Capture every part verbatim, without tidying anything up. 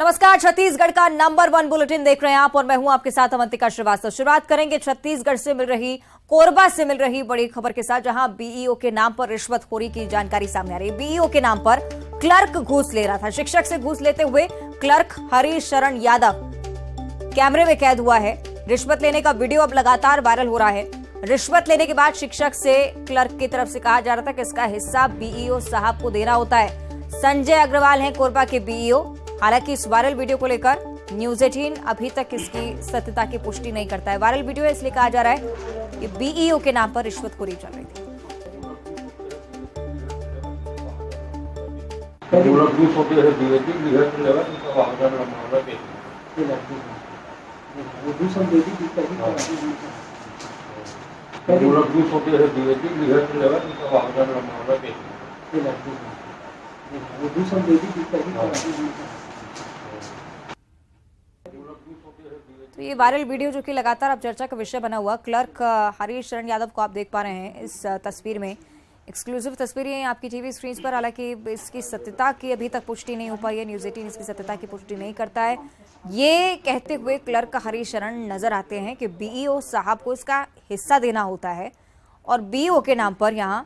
नमस्कार, छत्तीसगढ़ का number one bulletin देख रहे हैं आप और मैं हूं आपके साथ अवंतिका श्रीवास्तव। शुरुआत करेंगे छत्तीसगढ़ से मिल रही कोरबा से मिल रही बड़ी खबर के साथ, जहां बीईओ के नाम पर रिश्वतखोरी की जानकारी सामने आ रही है। बीईओ के नाम पर क्लर्क घूस ले रहा था। शिक्षक से घूस लेते हुए क्लर्क हरिशरण यादव कैमरे में कैद हुआ है। रिश्वत लेने का वीडियो अब लगातार वायरल हो रहा है। रिश्वत लेने के बाद शिक्षक से क्लर्क की तरफ से कहा जा रहा था कि इसका हिस्सा बीईओ साहब को देना होता है। संजय अग्रवाल हैं कोरबा के बीईओ। हालांकि इस वायरल वीडियो को लेकर न्यूज़ अठारह अभी तक इसकी सत्यता की पुष्टि नहीं करता है। वायरल वीडियो है इसलिए कहा जा रहा है कि बीईओ के नाम पर रिश्वतखोरी चल रही थी। तो ये वायरल वीडियो जो कि लगातार अब चर्चा का विषय बना हुआ, क्लर्क हरिशरण यादव को आप देख पा रहे हैं इस तस्वीर में। एक्सक्लूसिव तस्वीरें आपकी टीवी स्क्रीन पर। हालांकि इसकी सत्यता की अभी तक पुष्टि नहीं हो पाई है। न्यूज़ अठारह इसकी सत्यता की पुष्टि नहीं करता है। ये कहते हुए क्लर्क हरिशरण नजर आते हैं कि बीईओ साहब को इसका हिस्सा देना होता है और बीईओ के नाम पर यहाँ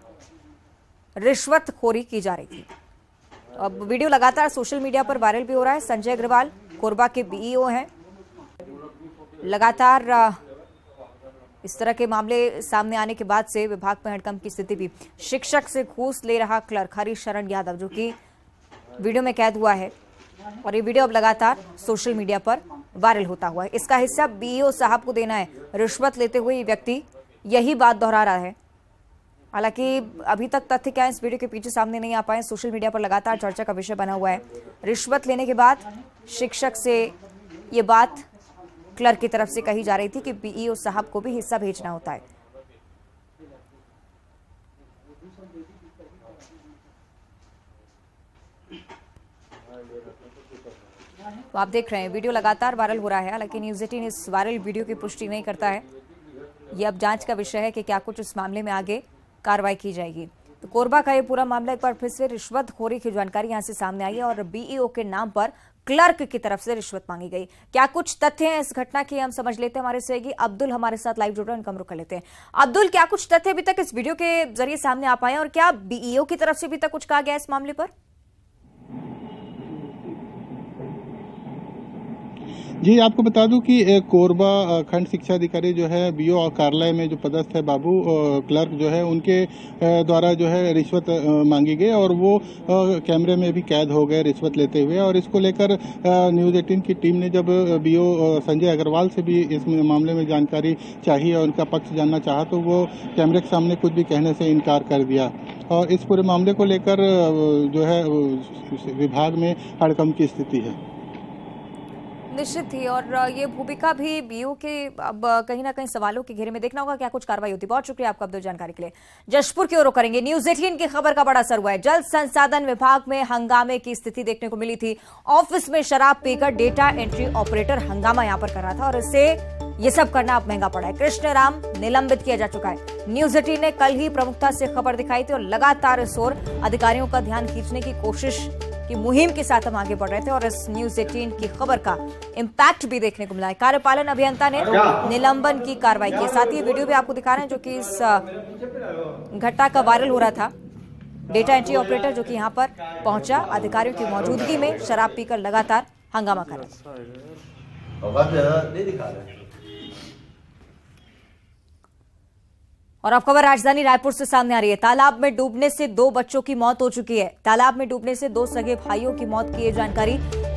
रिश्वतखोरी की जा रही थी। अब वीडियो लगातार सोशल मीडिया पर वायरल भी हो रहा है। संजय अग्रवाल कोरबा के बीईओ हैं। लगातार इस तरह के मामले सामने आने के बाद से विभाग में हड़कंप की स्थिति भी। शिक्षक से घूस ले रहा क्लर्क हरिशरण यादव जो कि वीडियो में कैद हुआ है और ये वीडियो अब लगातार सोशल मीडिया पर वायरल होता हुआ है। इसका हिस्सा बीईओ साहब को देना है। रिश्वत लेते हुए ये व्यक्ति यही बात दोहरा रहा है। हालांकि अभी तक तथ्य क्या है इस वीडियो के पीछे सामने नहीं आ पाए। सोशल मीडिया पर लगातार चर्चा का विषय बना हुआ है। रिश्वत लेने के बाद शिक्षक से ये बात क्लर्क की तरफ से कही जा रही थी कि बीईओ साहब को भी हिस्सा भेजना होता है। तो आप देख रहे हैं वीडियो लगातार वायरल हो रहा है। हालांकि न्यूज़ अठारह इस वायरल वीडियो की पुष्टि नहीं करता है। यह अब जांच का विषय है कि क्या कुछ इस मामले में आगे कार्रवाई की जाएगी। तो कोरबा का ये पूरा मामला एक बार फिर से रिश्वतखोरी की जानकारी यहाँ से सामने आई है और बीईओ के नाम पर क्लर्क की तरफ से रिश्वत मांगी गई। क्या कुछ तथ्य हैं इस घटना के हम समझ लेते हैं। हमारे सहयोगी अब्दुल हमारे साथ लाइव जुड़ रहे हैं, उनका रुख कर लेते हैं। अब्दुल, क्या कुछ तथ्य अभी तक इस वीडियो के जरिए सामने आ पाए और क्या बीईओ की तरफ से अभी तक कुछ कहा गया इस मामले पर? जी, आपको बता दूं कि कोरबा खंड शिक्षा अधिकारी जो है बीओ और कार्यालय में जो पदस्थ है बाबू क्लर्क जो है उनके द्वारा जो है रिश्वत मांगी गई और वो कैमरे में भी कैद हो गए रिश्वत लेते हुए। और इसको लेकर न्यूज़ अठारह की टीम ने जब बीओ संजय अग्रवाल से भी इस मामले में जानकारी चाहिए और उनका पक्ष जानना चाहा तो वो कैमरे के सामने कुछ भी कहने से इनकार कर दिया। और इस पूरे मामले को लेकर जो है विभाग में हड़कंप की स्थिति है निश्चित थी। और ये भूमिका भी बीओ के अब कहीं ना कहीं सवालों के घेरे में। देखना होगा क्या कुछ कार्रवाई होती। बहुत शुक्रिया आपका अब्दुल जानकारी के लिए। जशपुर की ओर रुख करेंगे। न्यूज़ अठारह की खबर का बड़ा असर हुआ है। जल संसाधन विभाग में हंगामे की स्थिति देखने को मिली थी। ऑफिस में शराब पीकर डेटा एंट्री ऑपरेटर हंगामा यहाँ पर कर रहा था और इससे ये सब करना अब महंगा पड़ा है। कृष्ण राम निलंबित किया जा चुका है। न्यूज़ अठारह ने कल ही प्रमुखता से खबर दिखाई थी और लगातार इस ओर अधिकारियों का ध्यान खींचने की कोशिश की मुहिम के साथ हम आगे बढ़ रहे थे और इस न्यूज़ अठारह की खबर का इम्पैक्ट भी देखने को मिला है। कार्यपालन अभियंता ने निलंबन की कार्रवाई की। साथ ही वीडियो भी आपको दिखा रहे हैं जो कि इस घटना का वायरल हो रहा था। डेटा एंट्री ऑपरेटर जो कि यहाँ पर पहुंचा, अधिकारियों की मौजूदगी में शराब पीकर लगातार हंगामा कर रहा है। और अब खबर राजधानी रायपुर से सामने आ रही है। तालाब में डूबने से दो बच्चों की मौत हो चुकी है। तालाब में डूबने से दो सगे भाइयों की मौत की जानकारी।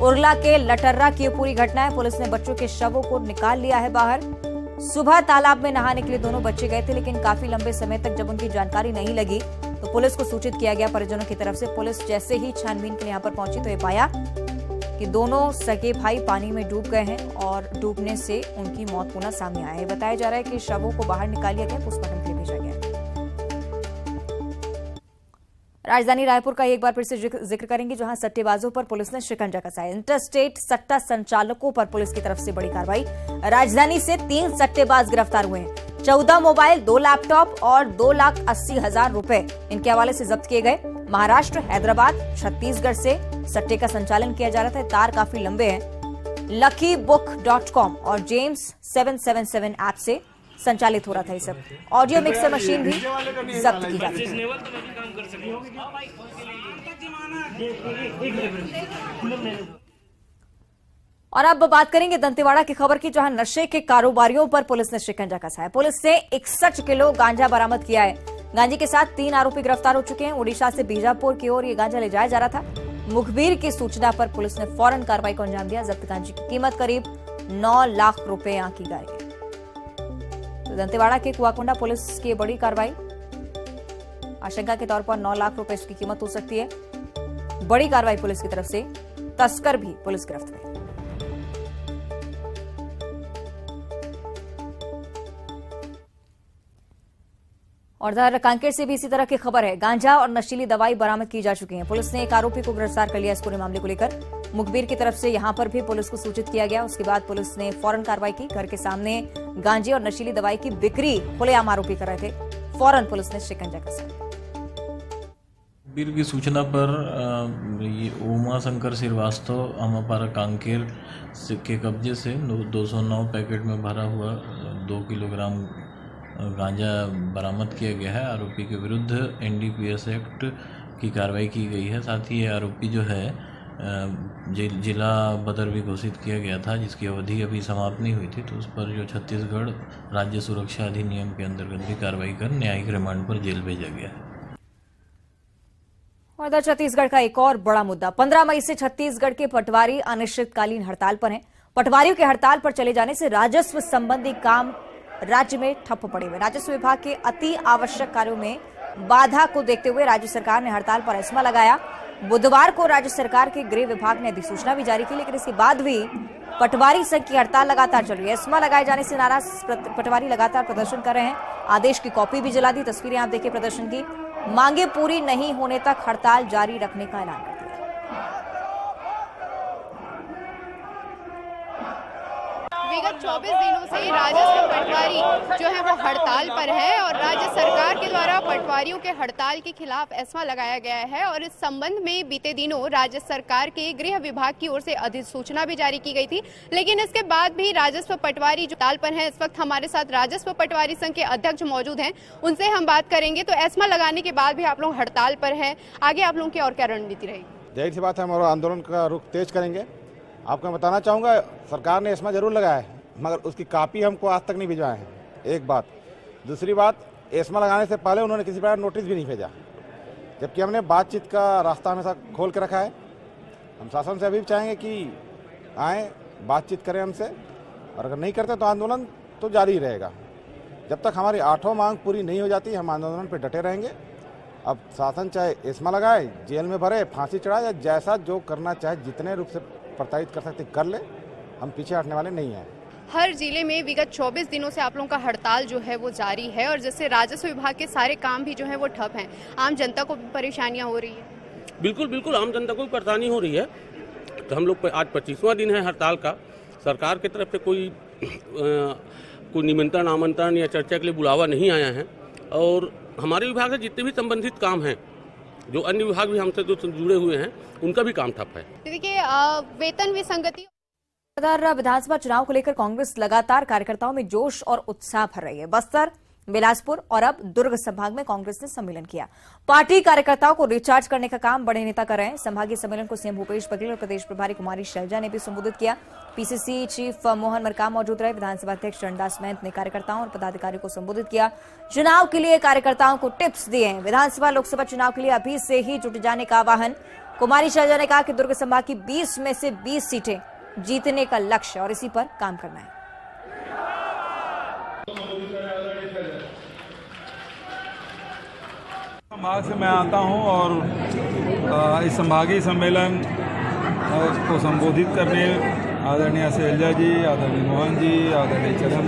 उरला के लटर्रा की पूरी घटना है। पुलिस ने बच्चों के शवों को निकाल लिया है बाहर। सुबह तालाब में नहाने के लिए दोनों बच्चे गए थे लेकिन काफी लंबे समय तक जब उनकी जानकारी नहीं लगी तो पुलिस को सूचित किया गया परिजनों की तरफ से। पुलिस जैसे ही छानबीन के लिए यहाँ पर पहुंची तो ये पाया कि दोनों सगे भाई पानी में डूब गए हैं और डूबने से उनकी मौत होना सामने आया है। बताया जा रहा है कि शवों को बाहर निकाल लिया गया, पोस्टमार्टम के लिए भेजा गया। राजधानी रायपुर का एक बार फिर से जिक्र करेंगे जहां सट्टेबाजों पर पुलिस ने शिकंजा कसा है। इंटरस्टेट सट्टा संचालकों पर पुलिस की तरफ से बड़ी कार्रवाई। राजधानी से तीन सट्टेबाज गिरफ्तार हुए हैं। चौदह मोबाइल, दो लैपटॉप और दो लाख अस्सी हजार रूपए इनके हवाले से जब्त किए गए। महाराष्ट्र, हैदराबाद, छत्तीसगढ़ से सट्टे का संचालन किया जा रहा था। तार काफी लंबे हैं। लकी बुक डॉट कॉम और James seven seven seven app से संचालित हो रहा था ये सब। ऑडियो मिक्सर मशीन भी जब्त की जाती है। और अब बात करेंगे दंतेवाड़ा की खबर की, जहां नशे के कारोबारियों पर पुलिस ने शिकंजा कसा है। पुलिस ने इकसठ किलो गांजा बरामद किया है। गांजे के साथ तीन आरोपी गिरफ्तार हो चुके हैं। ओडिशा से बीजापुर की ओर ये गांजा ले जाया जा रहा था। मुखबिर की सूचना पर पुलिस ने फौरन कार्रवाई को अंजाम दिया। जब्त गांजे की कीमत करीब नौ लाख रुपए आंकी गई है। तो दंतेवाड़ा के कुआकोंडा पुलिस की बड़ी कार्रवाई, आशंका के तौर पर नौ लाख रुपए इसकी कीमत हो सकती है। बड़ी कार्रवाई पुलिस की तरफ से। तस्कर भी पुलिस गिरफ्तार। और उधर कांकेर से भी इसी तरह की खबर है। गांजा और नशीली दवाई बरामद की जा चुकी है। पुलिस ने एक आरोपी को गिरफ्तार कर लिया। इस पूरे मामले को लेकर मुखबिर की तरफ से यहां पर भी पुलिस को सूचित किया गया। उसके बाद पुलिस ने फौरन कार्रवाई की। घर के सामने गांजे और नशीली दवाई की बिक्री खुलेआम आरोपी कर रहे थे। फौरन पुलिस ने शिकंजा कसा। मुखबिर की सूचना पर ये उमा शंकर श्रीवास्तव अमापारा कांकेर के कब्जे से दो सौ नौ पैकेट में भरा हुआ दो किलोग्राम गांजा बरामद किया गया है। आरोपी के विरुद्ध एनडीपीएस एक्ट की कार्रवाई की गई है। साथ ही ये आरोपी जो है जिला बदर भी घोषित किया गया था, जिसकी अवधि अभी समाप्त नहीं हुई थी। तो उस पर जो छत्तीसगढ़ राज्य सुरक्षा अधिनियम के अंतर्गत भी कार्रवाई कर न्यायिक रिमांड पर जेल भेजा गया है। और उधर छत्तीसगढ़ का एक और बड़ा मुद्दा, पंद्रह मई से छत्तीसगढ़ के पटवारी अनिश्चितकालीन हड़ताल पर हैं। पटवारियों के हड़ताल पर चले जाने से राजस्व संबंधी काम राज्य में ठप पड़े हुए। राजस्व विभाग के अति आवश्यक कार्यों में बाधा को देखते हुए राज्य सरकार ने हड़ताल पर एस्मा लगाया। बुधवार को राज्य सरकार के गृह विभाग ने अधिसूचना भी जारी की, लेकिन इसके बाद भी पटवारी संघ की हड़ताल लगातार चल रही है। एस्मा लगाए जाने से नाराज पटवारी लगातार प्रदर्शन कर रहे हैं। आदेश की कॉपी भी जला दी। तस्वीरें आप देखिए प्रदर्शन की। मांगे पूरी नहीं होने तक हड़ताल जारी रखने का ऐलान। विगत चौबीस दिनों से राजस्व पटवारी जो है वो हड़ताल पर है और राज्य सरकार के द्वारा पटवारियों के हड़ताल के खिलाफ एस्मा लगाया गया है। और इस संबंध में बीते दिनों राज्य सरकार के गृह विभाग की ओर से अधिसूचना भी जारी की गई थी, लेकिन इसके बाद भी राजस्व पटवारी जो हड़ताल पर है। इस वक्त हमारे साथ राजस्व पटवारी संघ के अध्यक्ष मौजूद हैं, उनसे हम बात करेंगे। तो एस्मा लगाने के बाद भी आप लोग हड़ताल पर है, आगे आप लोगों की और क्या रणनीति रहेगी? जाहिर सी बात है, हमारा आंदोलन का रुख तेज करेंगे। आपको बताना चाहूँगा, सरकार ने एस्मा जरूर लगाया है, मगर उसकी कापी हमको आज तक नहीं भिजवाए हैं। एक बात। दूसरी बात, एस्मा लगाने से पहले उन्होंने किसी प्रकार नोटिस भी नहीं भेजा, जबकि हमने बातचीत का रास्ता हमेशा खोल के रखा है। हम शासन से अभी भी चाहेंगे कि आए, बातचीत करें हमसे, और अगर नहीं करते तो आंदोलन तो जारी रहेगा। जब तक हमारी आठों मांग पूरी नहीं हो जाती हम आंदोलन पर डटे रहेंगे। अब शासन चाहे एस्मा लगाए, जेल में भरे, फांसी चढ़ाए, या जैसा जो करना चाहे, जितने रूप से प्रताड़ित कर सकते कर ले, हम पीछे हटने वाले नहीं हैं। हर जिले में विगत चौबीस दिनों से आप लोगों का हड़ताल जो है वो जारी है, और जिससे राजस्व विभाग के सारे काम भी जो है वो ठप हैं। आम जनता को परेशानियां हो रही है। बिल्कुल बिल्कुल, आम जनता को परेशानी हो रही है। तो हम लोग पे आज पच्चीसवां दिन है हड़ताल का। सरकार की तरफ से कोई कोई निमंत्रण आमंत्रण या चर्चा के लिए बुलावा नहीं आया है। और हमारे विभाग से जितने भी संबंधित काम हैं, जो अन्य विभाग भी हमसे जो जुड़े हुए हैं, उनका भी काम ठप है। देखिए, वेतन विसंगति। विधानसभा चुनाव को लेकर कांग्रेस लगातार कार्यकर्ताओं में जोश और उत्साह भर रही है। बस्तर, बिलासपुर और अब दुर्ग संभाग में कांग्रेस ने सम्मेलन किया। पार्टी कार्यकर्ताओं को रिचार्ज करने का काम बड़े नेता कर रहे हैं। संभागीय सम्मेलन को सीएम भूपेश बघेल और प्रदेश प्रभारी कुमारी शैलजा ने भी संबोधित किया। पीसीसी चीफ मोहन मरकाम मौजूद रहे। विधानसभा अध्यक्ष रणदास महंत ने कार्यकर्ताओं और पदाधिकारियों को संबोधित किया। चुनाव के लिए कार्यकर्ताओं को टिप्स दिए हैं। विधानसभा लोकसभा चुनाव के लिए अभी से ही जुट जाने का आह्वान। कुमारी शैलजा ने कहा कि दुर्ग संभाग की बीस में से बीस सीटें जीतने का लक्ष्य और इसी पर काम करना है। संभाग से मैं आता हूं और इस संभागीय सम्मेलन को संबोधित करने आदरणीय शैलजा जी, आदरणीय मोहन जी, आदरणीय चरण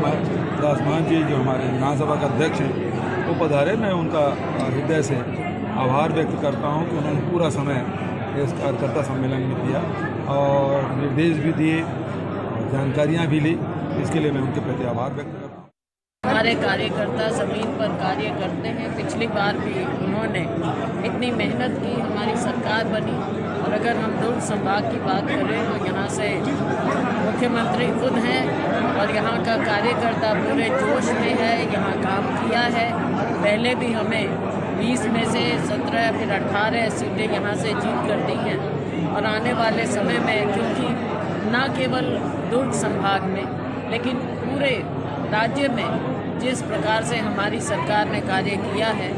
दास महंत जी जो हमारे विधानसभा के अध्यक्ष हैं, वो तो पधारे। मैं उनका हृदय से आभार व्यक्त करता हूं कि उन्होंने पूरा समय इस कार्यकर्ता सम्मेलन में दिया और निर्देश भी दिए, जानकारियाँ भी ली। इसके लिए मैं उनके प्रति आभार व्यक्त करता हूँ। सारे कार्यकर्ता ज़मीन पर कार्य करते हैं। पिछली बार भी उन्होंने इतनी मेहनत की, हमारी सरकार बनी। और अगर हम दुर्ग संभाग की बात करें तो यहाँ से मुख्यमंत्री खुद हैं और यहाँ का कार्यकर्ता पूरे जोश में है, यहाँ काम किया है। पहले भी हमें बीस में से सत्रह फिर अठारह सीटें यहाँ से जीत कर दी हैं। और आने वाले समय में क्योंकि न केवल दुर्ग संभाग में लेकिन पूरे राज्य में जिस प्रकार से हमारी सरकार ने कार्य किया है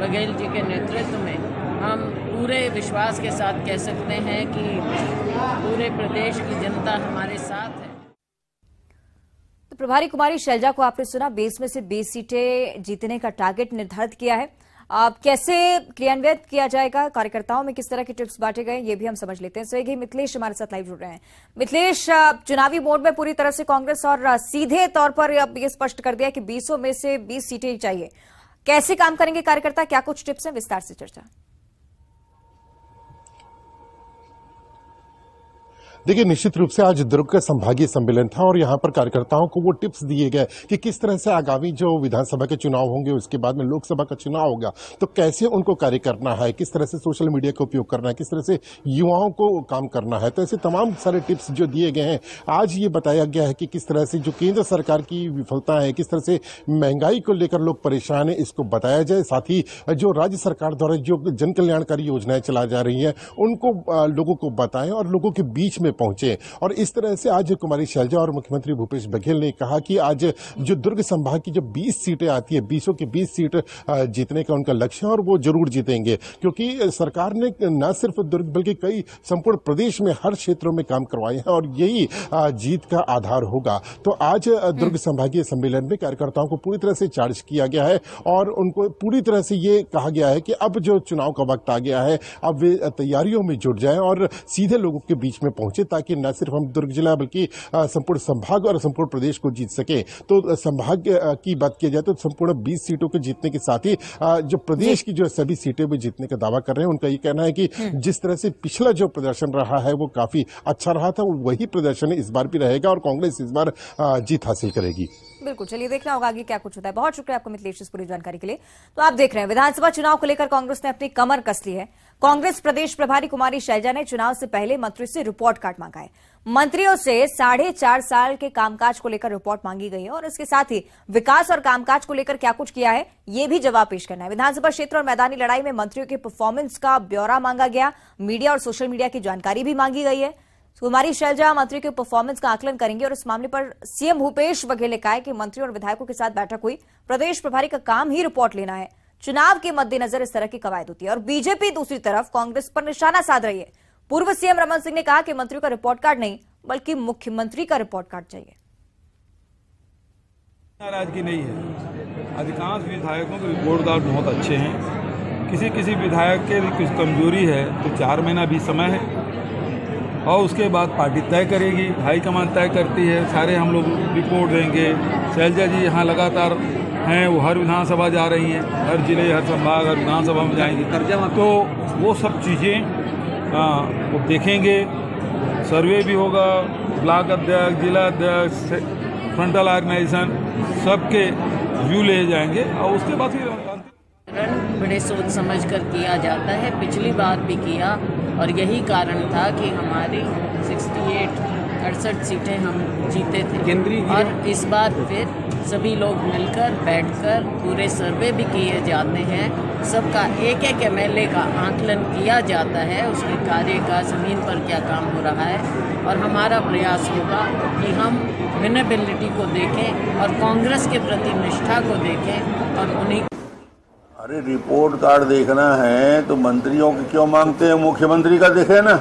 बघेल जी के नेतृत्व में, हम पूरे विश्वास के साथ कह सकते हैं कि पूरे प्रदेश की जनता हमारे साथ है। तो प्रभारी कुमारी शैलजा को आपने सुना, बीस में से बीस सीटें जीतने का टारगेट निर्धारित किया है। आप कैसे क्रियान्वित किया जाएगा, कार्यकर्ताओं में किस तरह के टिप्स बांटे गए, ये भी हम समझ लेते हैं। सहयोगी मिथिलेश हमारे साथ लाइव जुड़ रहे हैं। मिथिलेश, चुनावी मोड में पूरी तरह से कांग्रेस और सीधे तौर पर अब ये स्पष्ट कर दिया कि बीसों में से बीस सीटें चाहिए। कैसे काम करेंगे कार्यकर्ता, क्या कुछ टिप्स हैं, विस्तार से चर्चा। देखिए, निश्चित रूप से आज दुर्ग का संभागीय सम्मेलन था और यहाँ पर कार्यकर्ताओं को वो टिप्स दिए गए कि किस तरह से आगामी जो विधानसभा के चुनाव होंगे उसके बाद में लोकसभा का चुनाव होगा तो कैसे उनको कार्य करना है, किस तरह से सोशल मीडिया का उपयोग करना है, किस तरह से युवाओं को काम करना है। तो ऐसे तमाम सारे टिप्स जो दिए गए हैं। आज ये बताया गया है कि किस तरह से जो केंद्र सरकार की विफलता है, किस तरह से महंगाई को लेकर लोग परेशान हैं, इसको बताया जाए। साथ ही जो राज्य सरकार द्वारा जो जन कल्याणकारी योजनाएं चलाई जा रही हैं उनको लोगों को बताएं और लोगों के बीच में पहुंचे। और इस तरह से आज कुमारी शैलजा और मुख्यमंत्री भूपेश बघेल ने कहा कि आज जो दुर्ग संभाग की जो बीस सीटें आती है, बीसों की बीस सीट जीतने का उनका लक्ष्य है और वो जरूर जीतेंगे, क्योंकि सरकार ने न सिर्फ दुर्ग बल्कि कई संपूर्ण प्रदेश में हर क्षेत्रों में काम करवाए हैं और यही जीत का आधार होगा। तो आज दुर्ग संभागीय सम्मेलन में कार्यकर्ताओं को पूरी तरह से चार्ज किया गया है और उनको पूरी तरह से ये कहा गया है कि अब जो चुनाव का वक्त आ गया है, अब वे तैयारियों में जुट जाए और सीधे लोगों के बीच में पहुंचे ताकि न सिर्फ हम दुर्ग जिला बल्कि संपूर्ण संभाग और संपूर्ण प्रदेश को जीत सके। तो संभाग की बात की जाए तो संपूर्ण बीस सीटों को जीतने के साथ ही जो प्रदेश की जो सभी सीटें भी जीतने का दावा कर रहे हैं, उनका ये कहना है कि जिस तरह से पिछला जो प्रदर्शन रहा है वो काफी अच्छा रहा था, वही प्रदर्शन इस बार भी रहेगा और कांग्रेस इस बार जीत हासिल करेगी। बिल्कुल, चलिए देखना होगा आगे क्या कुछ होता है। बहुत शुक्रिया आपको मिथिलेश इस पूरी जानकारी के लिए। तो आप देख रहे हैं विधानसभा चुनाव को लेकर कांग्रेस ने अपनी कमर कस ली है। कांग्रेस प्रदेश प्रभारी कुमारी शैलजा ने चुनाव से पहले मंत्री से रिपोर्ट कार्ड मांगा है। मंत्रियों से साढ़े चार साल के कामकाज को लेकर रिपोर्ट मांगी गई है और इसके साथ ही विकास और कामकाज को लेकर क्या कुछ किया है ये भी जवाब पेश करना है। विधानसभा क्षेत्र और मैदानी लड़ाई में मंत्रियों के परफॉर्मेंस का ब्यौरा मांगा गया, मीडिया और सोशल मीडिया की जानकारी भी मांगी गई है। कुमारी शैलजा मंत्री के परफॉर्मेंस का आकलन करेंगे और इस मामले पर सीएम भूपेश बघेल ने कहा है कि मंत्री और विधायकों के साथ बैठक हुई, प्रदेश प्रभारी का काम ही रिपोर्ट लेना है, चुनाव के मद्देनजर इस तरह की कवायद होती है। और बीजेपी दूसरी तरफ कांग्रेस पर निशाना साध रही है। पूर्व सीएम रमन सिंह ने कहा कि मंत्रियों का रिपोर्ट कार्ड नहीं बल्कि मुख्यमंत्री का रिपोर्ट कार्ड चाहिए। नाराजगी नहीं है, अधिकांश विधायकों के रिपोर्ट कार्ड बहुत अच्छे हैं। किसी किसी विधायक के भी कुछ कमजोरी है तो चार महीना भी समय है और उसके बाद पार्टी तय करेगी, हाईकमान तय करती है। सारे हम लोग रिपोर्ट देंगे। शैलजा जी यहाँ लगातार हैं, वो हर विधानसभा जा रही हैं, हर जिले हर संभाग हर विधानसभा में जाएंगी, तो वो सब चीज़ें वो देखेंगे। सर्वे भी होगा, ब्लॉक अध्यक्ष, जिला अध्यक्ष, फ्रंटल ऑर्गेनाइजेशन सबके व्यू ले जाएंगे और उसके बाद फिर बड़े सोच समझ कर किया जाता है। पिछली बार भी किया और यही कारण था कि हमारी अड़सठ अड़सठ सीटें हम जीते थे। और इस बार फिर सभी लोग मिलकर बैठकर पूरे सर्वे भी किए जाते हैं, सबका एक एक एमएलए का आकलन किया जाता है, उसके कार्य का ज़मीन पर क्या काम हो रहा है। और हमारा प्रयास होगा कि हम विनेबिलिटी को देखें और कांग्रेस के प्रति निष्ठा को देखें और उन्हीं। अरे रिपोर्ट कार्ड देखना है तो मंत्रियों की क्यों मांगते हैं, मुख्यमंत्री का देखे ना।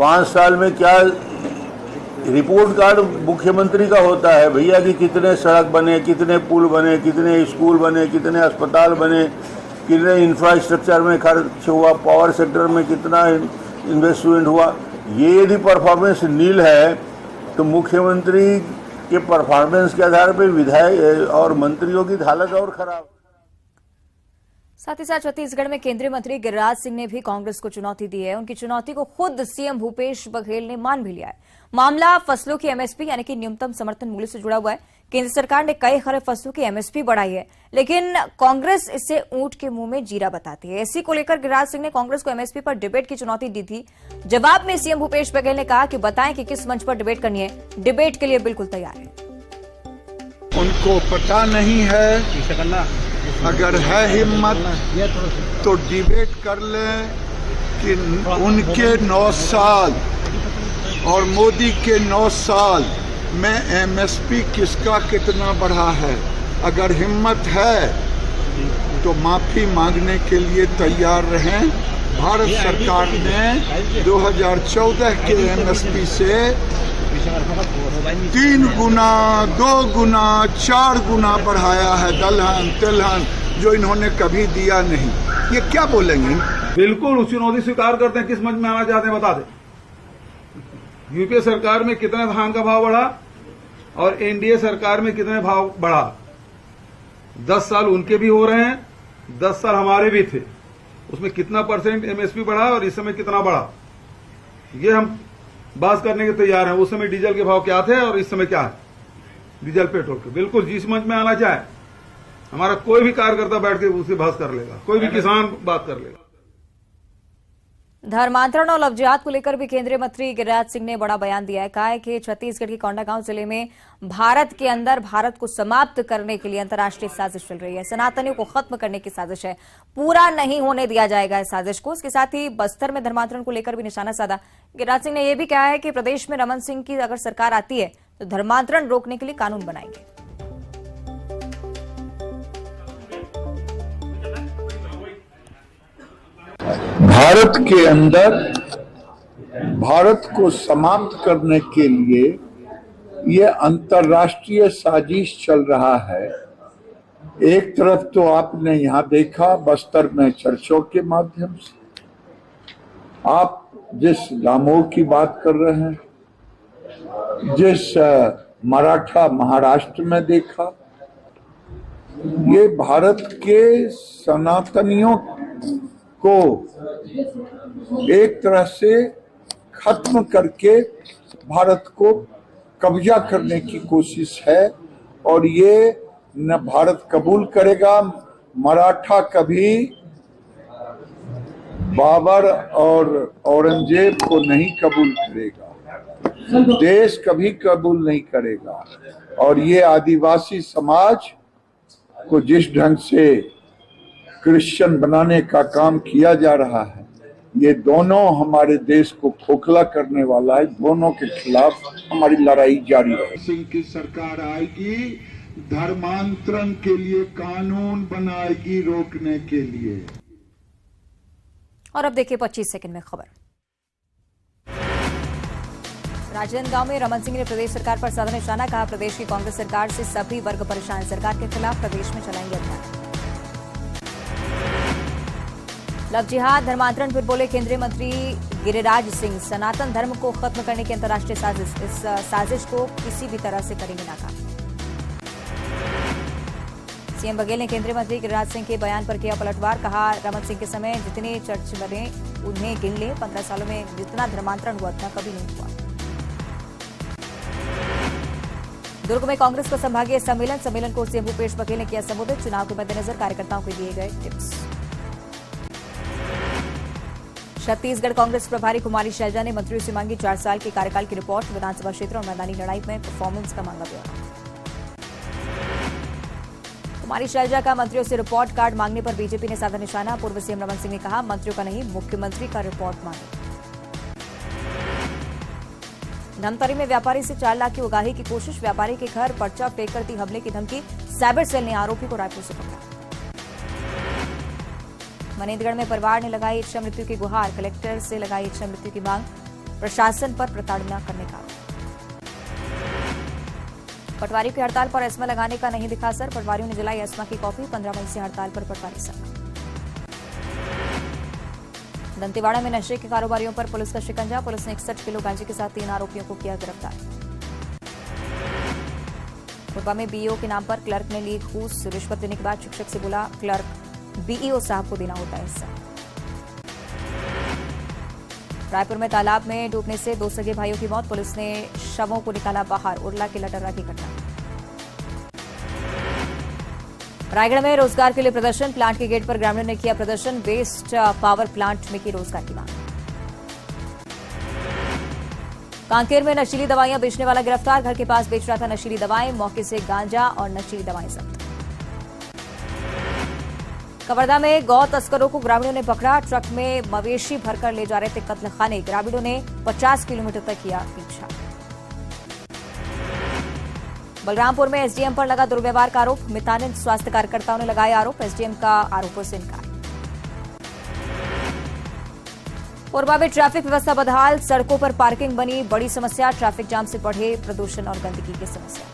पाँच साल में क्या रिपोर्ट कार्ड मुख्यमंत्री का होता है भैया कि कितने सड़क बने, कितने पुल बने, कितने स्कूल बने, कितने अस्पताल बने, कितने इंफ्रास्ट्रक्चर में खर्च हुआ, पावर सेक्टर में कितना इन्वेस्टमेंट हुआ। ये यदि परफॉर्मेंस नील है तो मुख्यमंत्री के परफॉर्मेंस के आधार पर विधायक और मंत्रियों की हालत और खराब। साथ ही साथ छत्तीसगढ़ में केंद्रीय मंत्री गिरिराज सिंह ने भी कांग्रेस को चुनौती दी है। उनकी चुनौती को खुद सीएम भूपेश बघेल ने मान भी लिया है। मामला फसलों की एमएसपी यानी कि न्यूनतम समर्थन मूल्य से जुड़ा हुआ है। केंद्र सरकार ने कई खरीफ फसलों की एमएसपी बढ़ाई है, लेकिन कांग्रेस इसे ऊंट के मुंह में जीरा बताती है। इसी को लेकर गिरिराज सिंह ने कांग्रेस को एमएसपी पर डिबेट की चुनौती दी थी। जवाब में सीएम भूपेश बघेल ने कहा कि बताएं कि किस मंच पर डिबेट करनी है, डिबेट के लिए बिल्कुल तैयार है। उनको पता नहीं है, अगर है हिम्मत तो डिबेट कर लें कि उनके नौ साल और मोदी के नौ साल में एमएसपी किसका कितना बढ़ा है। अगर हिम्मत है तो माफ़ी मांगने के लिए तैयार रहें। भारत सरकार ने दो हज़ार चौदह के एमएसपी से तीन गुना, दो गुना, चार गुना बढ़ाया है दलहन तिलहन, जो इन्होंने कभी दिया नहीं। ये क्या बोलेंगे? बिल्कुल उस चुनौती स्वीकार करते हैं। किस मंच में आना चाहते हैं बता दें। यूपीए सरकार में कितने धान का भाव बढ़ा और एनडीए सरकार में कितने भाव बढ़ा। दस साल उनके भी हो रहे हैं, दस साल हमारे भी थे। उसमें कितना परसेंट एमएसपी बढ़ा और इस समय कितना बढ़ा, ये हम बात करने के तैयार हैं। उस समय डीजल के भाव क्या थे और इस समय क्या है डीजल पेट्रोल के। बिल्कुल जिस मंच में आना चाहे हमारा कोई भी कार्यकर्ता बैठ के उससे बात कर लेगा, कोई भी किसान बात कर लेगा। धर्मांतरण और लवजिहात को लेकर भी केंद्रीय मंत्री गिरिराज सिंह ने बड़ा बयान दिया है। कहा है कि छत्तीसगढ़ के कोंडागांव जिले में भारत के अंदर भारत को समाप्त करने के लिए अंतर्राष्ट्रीय साजिश चल रही है। सनातनियों को खत्म करने की साजिश है, पूरा नहीं होने दिया जाएगा इस साजिश को। इसके साथ ही बस्तर में धर्मांतरण को लेकर भी निशाना साधा। गिरिराज सिंह ने यह भी कहा है कि प्रदेश में रमन सिंह की अगर सरकार आती है तो धर्मांतरण रोकने के लिए कानून बनाएंगे। भारत के अंदर भारत को समाप्त करने के लिए ये अंतर्राष्ट्रीय साजिश चल रहा है। एक तरफ तो आपने यहाँ देखा बस्तर में चर्चों के माध्यम से, आप जिस दामोह की बात कर रहे हैं, जिस मराठा महाराष्ट्र में देखा, ये भारत के सनातनियों को एक तरह से खत्म करके भारत को कब्जा करने की कोशिश है। और ये न भारत कबूल करेगा। मराठा कभी बाबर और औरंगजेब को नहीं कबूल करेगा, देश कभी कबूल नहीं करेगा। और ये आदिवासी समाज को जिस ढंग से क्रिश्चियन बनाने का काम किया जा रहा है, ये दोनों हमारे देश को खोखला करने वाला है। दोनों के खिलाफ हमारी लड़ाई जारी है। सिंह की सरकार आएगी, धर्मांतरण के लिए कानून बनाएगी रोकने के लिए। और अब देखिए पच्चीस सेकंड में खबर। राजनांदगांव में रमन सिंह ने प्रदेश सरकार पर साधा निशाना। कहा प्रदेश की कांग्रेस सरकार से सभी वर्ग परेशान, सरकार के खिलाफ प्रदेश में चलाएंगे अभियान। लव जिहाद धर्मांतरण पर बोले केंद्रीय मंत्री गिरिराज सिंह। सनातन धर्म को खत्म करने की अंतर्राष्ट्रीय साजिश, इस साजिश को किसी भी तरह से करेंगे नाकाम। सीएम बघेल ने केंद्रीय मंत्री गिरिराज सिंह के बयान पर किया पलटवार। कहा रमन सिंह के समय जितने चर्च बने उन्हें गिन लें, पंद्रह सालों में जितना धर्मांतरण हुआ उतना कभी नहीं हुआ। दुर्ग में कांग्रेस का संभागीय सम्मेलन, सम्मेलन को सीएम भूपेश बघेल ने किया संबोधित। चुनाव के मद्देनजर कार्यकर्ताओं को दिए गए टिप्स। छत्तीसगढ़ कांग्रेस प्रभारी कुमारी शैलजा ने मंत्रियों से मांगी चार साल के कार्यकाल की रिपोर्ट। विधानसभा क्षेत्र और मैदानी लड़ाई में परफॉर्मेंस का मांगा ब्यौरा। कुमारी शैलजा का मंत्रियों से रिपोर्ट कार्ड मांगने पर बीजेपी ने साधा निशाना। पूर्व सीएम रमन सिंह ने कहा मंत्रियों का नहीं मुख्यमंत्री का रिपोर्ट मांगे। धमतरी में व्यापारी से चार लाख की उगाही की कोशिश, व्यापारी के घर पर्चा फेंक कर दी हमले की धमकी। साइबर सेल ने आरोपी को रायपुर से पकड़ा। मनेन्द्रगढ़ में परिवार ने लगाई इच्छा मृत्यु की गुहार, कलेक्टर से लगाई इच्छा मृत्यु की मांग, प्रशासन पर प्रताड़ना करने का आरोप। पटवारियों की हड़ताल पर एस्मा लगाने का नहीं दिखा असर, पटवारियों ने जलाई एस्मा की कॉपी। पंद्रह मई से हड़ताल पर पटवारी संघ। दंतेवाड़ा में नशे के कारोबारियों पर पुलिस का शिकंजा, पुलिस ने इकसठ किलो गांजे के साथ तीन आरोपियों को किया गिरफ्तार। कोरबा में बीईओ के नाम पर क्लर्क ने ली घूस, रिश्वत लेने के बाद शिक्षक से बोला क्लर्क, बीईओ साहब को देना होता है हिस्सा। रायपुर में तालाब में डूबने से दो सगे भाइयों की मौत, पुलिस ने शवों को निकाला बाहर। उरला के लटर्रा की घटना। रायगढ़ में रोजगार के लिए प्रदर्शन, प्लांट के गेट पर ग्रामीणों ने किया प्रदर्शन, वेस्ट पावर प्लांट में की रोजगार की मांग। कांकेर में नशीली दवाइयां बेचने वाला गिरफ्तार, घर के पास बेच रहा था नशीली दवाएं, मौके से गांजा और नशीली दवाएं जब्त। कवर्धा में गौ तस्करों को ग्रामीणों ने पकड़ा, ट्रक में मवेशी भरकर ले जा रहे थे कत्लखाने, ग्रामीणों ने पचास किलोमीटर तक किया पीछा। बलरामपुर में एसडीएम पर लगा दुर्व्यवहार का आरोप, मितानिन स्वास्थ्य कार्यकर्ताओं ने लगाए आरोप, एसडीएम का आरोपों से इनकार। कोरबा में ट्रैफिक व्यवस्था बदहाल, सड़कों पर पार्किंग बनी बड़ी समस्या, ट्रैफिक जाम से बढ़े प्रदूषण और गंदगी की समस्या।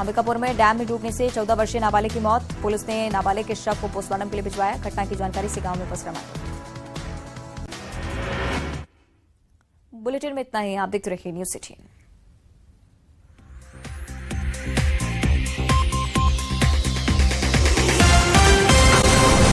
अंबिकापुर में डैम में डूबने से चौदह वर्षीय नाबालिग की मौत, पुलिस ने नाबालिग के शव को पोस्टमार्टम के लिए भिजवाया, घटना की जानकारी से गांव में पसरा मारा। बुलेटिन में इतना ही, आप देखते रहिए न्यूज़ अठारह।